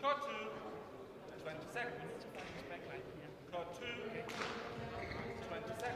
Cut to 20 seconds. Cut to 20 seconds.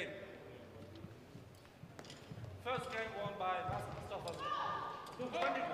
game. First game won by Max Christophers, 21-14.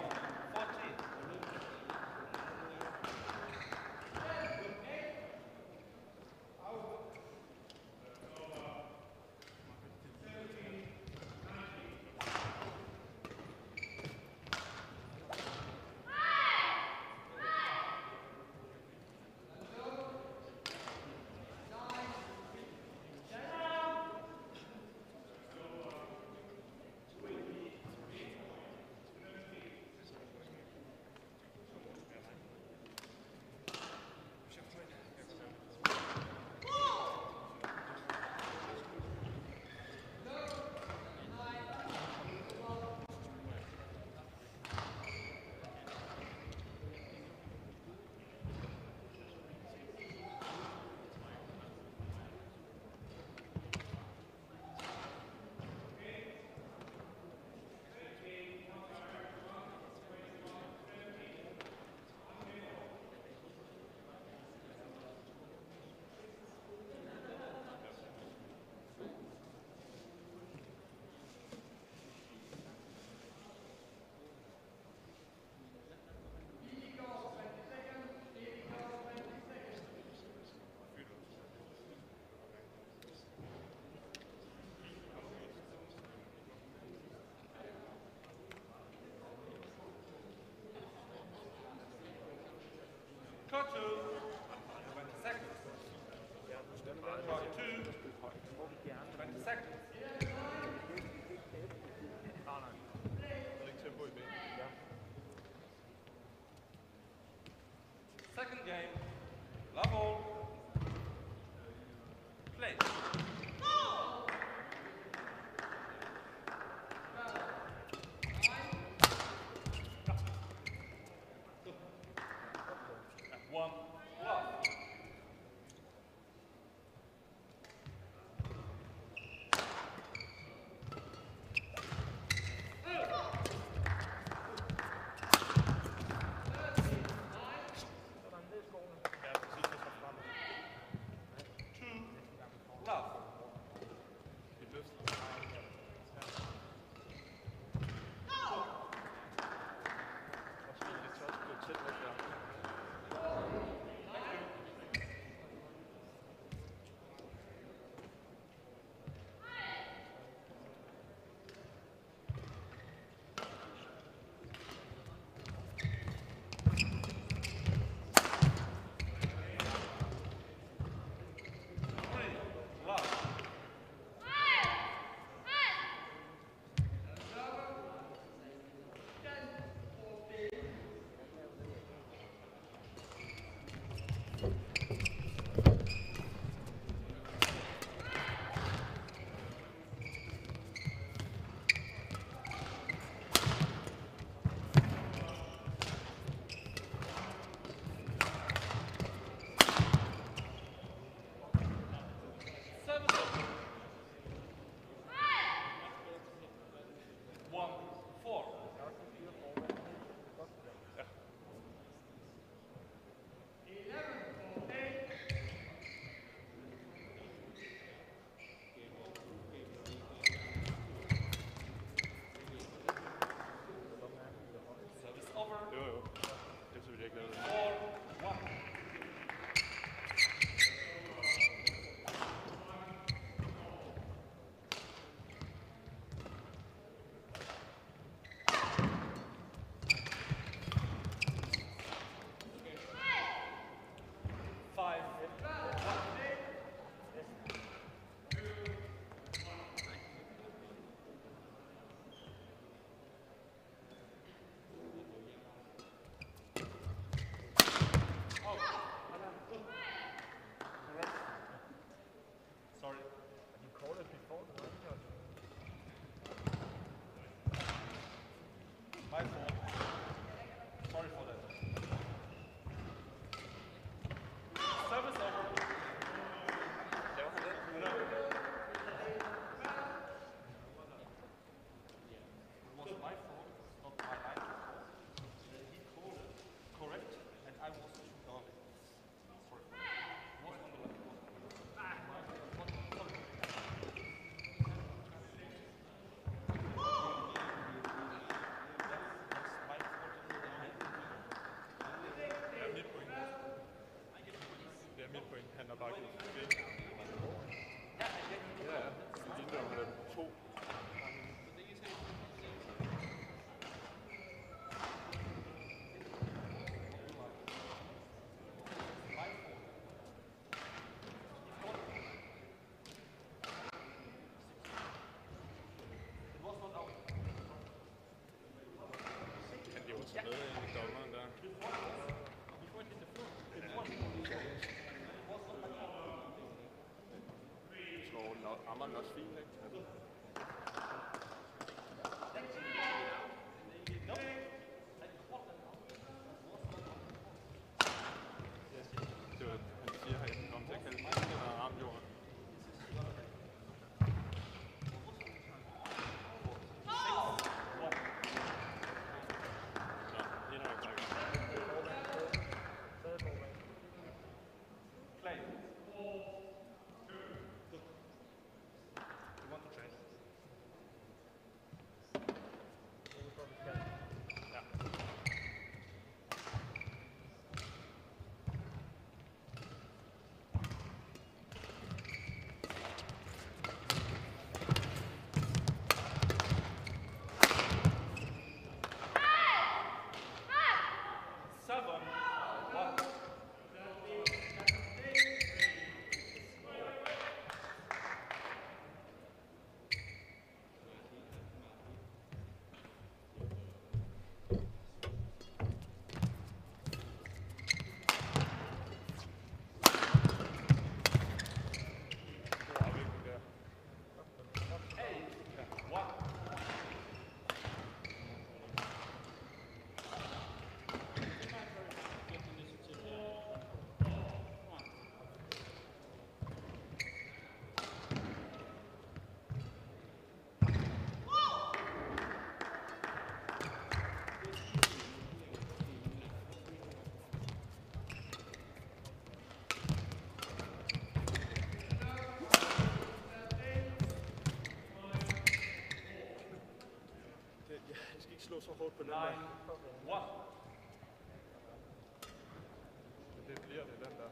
Cut to seconds. 20 seconds. Second game. Love all. Play. Love. rammer den også fint, ikke? Det var, han siger herinde, kom til at kalde mig, der har ramt jorden. Slå så hårdt på den der. What? Det bliver det, den der.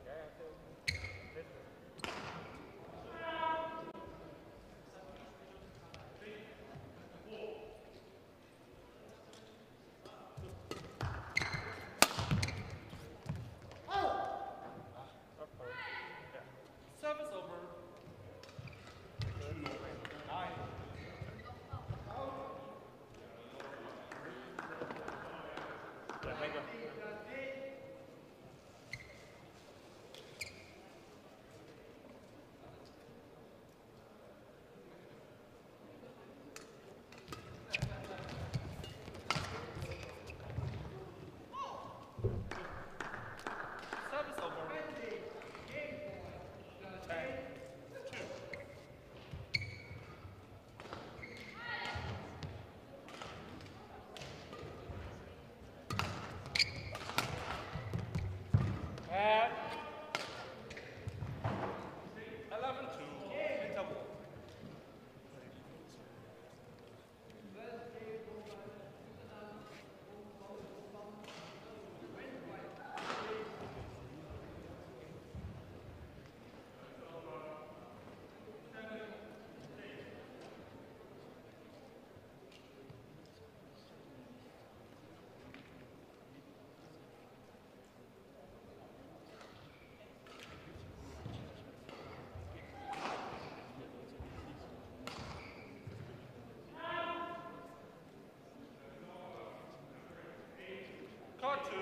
Cut to 20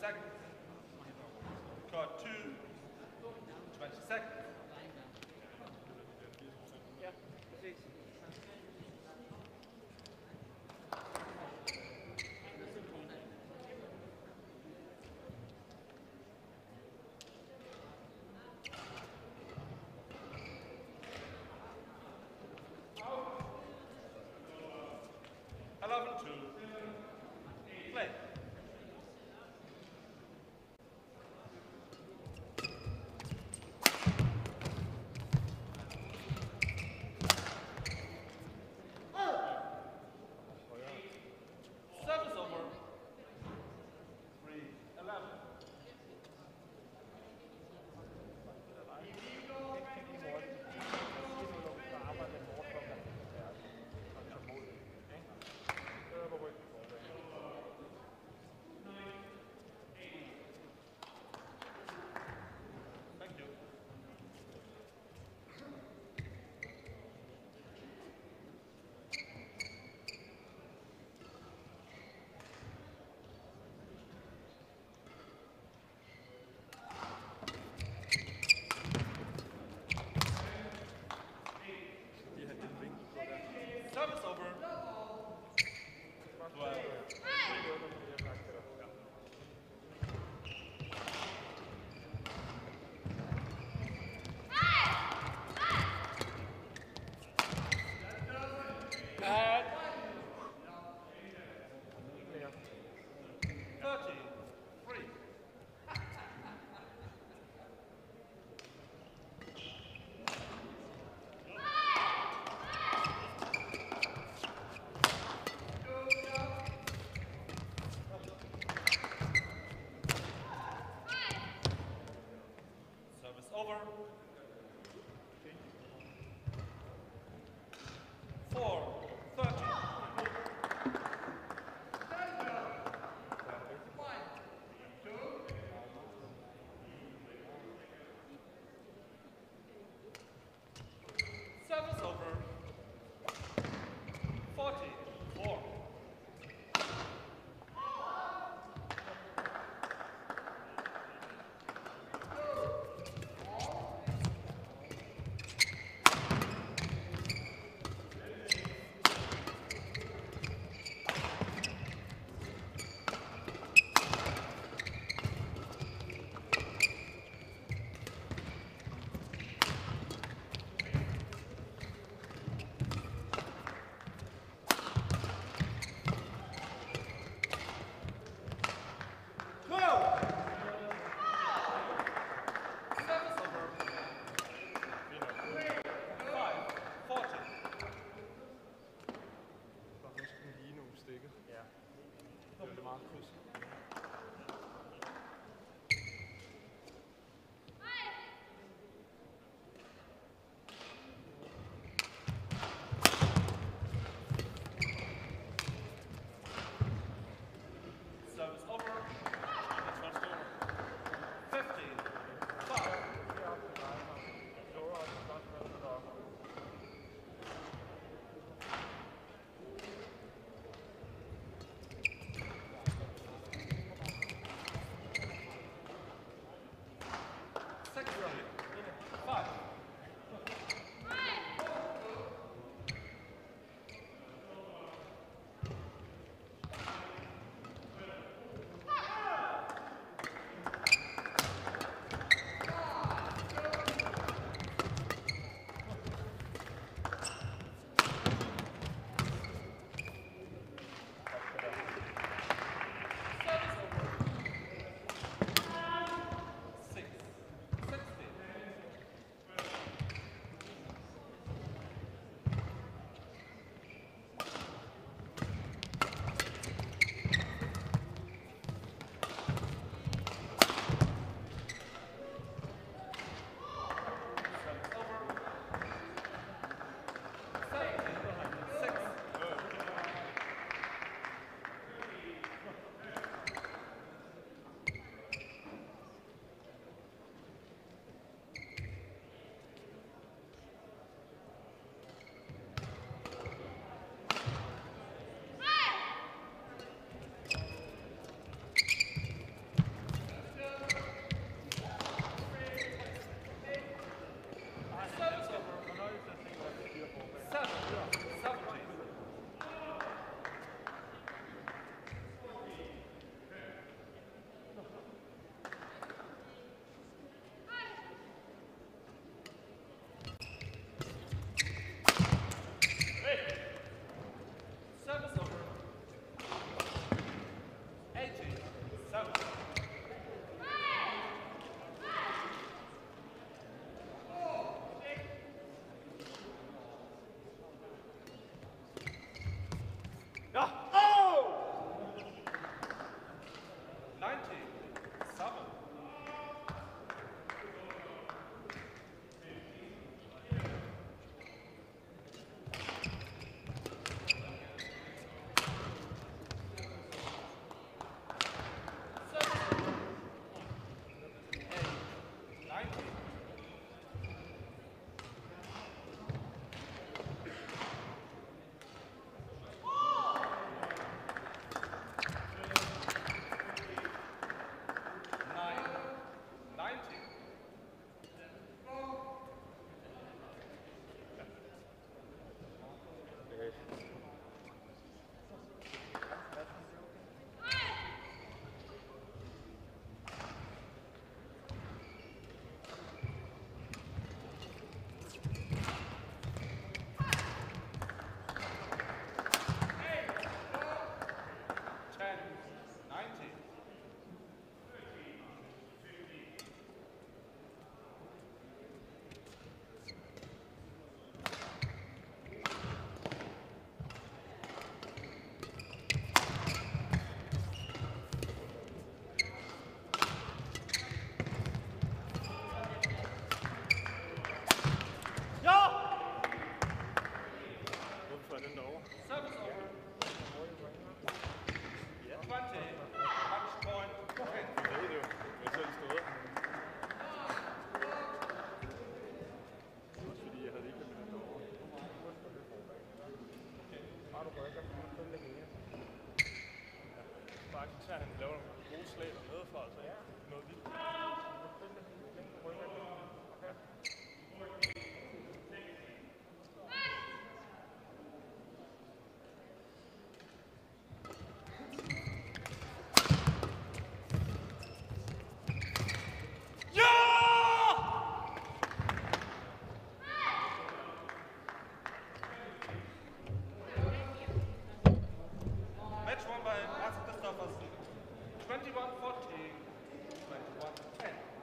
seconds. Cut to 20 seconds. Yeah, please. Thank you. By Arthur Christopherson, 21-14, 21-10.